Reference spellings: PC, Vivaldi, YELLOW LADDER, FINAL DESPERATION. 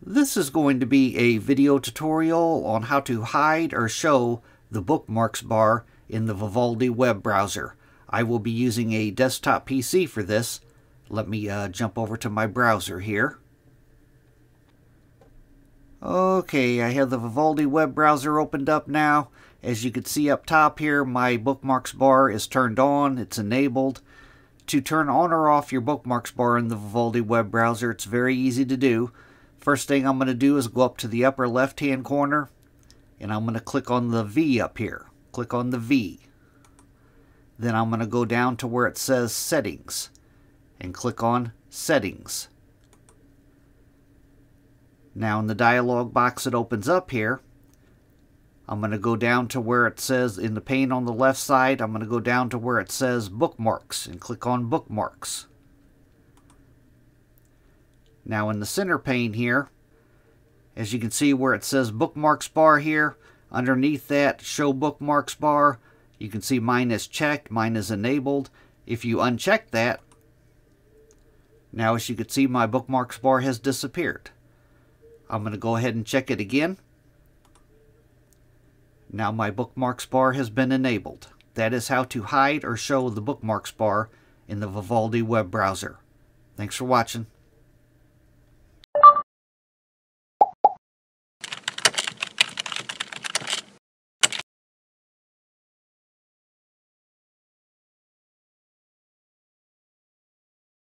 This is going to be a video tutorial on how to hide or show the bookmarks bar in the Vivaldi web browser. I will be using a desktop PC for this. Let me jump over to my browser here. Okay, I have the Vivaldi web browser opened up now. As you can see up top here, my bookmarks bar is turned on. It's enabled. To turn on or off your bookmarks bar in the Vivaldi web browser, it's very easy to do. First thing I'm going to do is go up to the upper left-hand corner, and I'm going to click on the V up here. Click on the V. Then I'm going to go down to where it says Settings, and click on Settings. Now in the dialog box it opens up here. I'm going to go down to where it says, in the pane on the left side, I'm going to go down to where it says Bookmarks, and click on Bookmarks. Now in the center pane here, as you can see where it says bookmarks bar here, underneath that show bookmarks bar, you can see mine is checked, mine is enabled. If you uncheck that, now as you can see my bookmarks bar has disappeared. I'm going to go ahead and check it again. Now my bookmarks bar has been enabled. That is how to hide or show the bookmarks bar in the Vivaldi web browser. Thanks for watching.